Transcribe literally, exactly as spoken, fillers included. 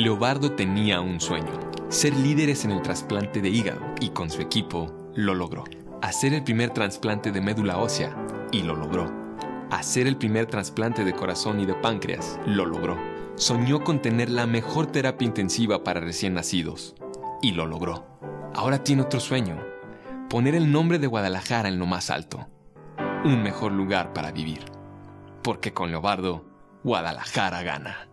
Leobardo tenía un sueño: ser líderes en el trasplante de hígado, y con su equipo lo logró. Hacer el primer trasplante de médula ósea, y lo logró. Hacer el primer trasplante de corazón y de páncreas, lo logró. Soñó con tener la mejor terapia intensiva para recién nacidos, y lo logró. Ahora tiene otro sueño: poner el nombre de Guadalajara en lo más alto, un mejor lugar para vivir. Porque con Leobardo, Guadalajara gana.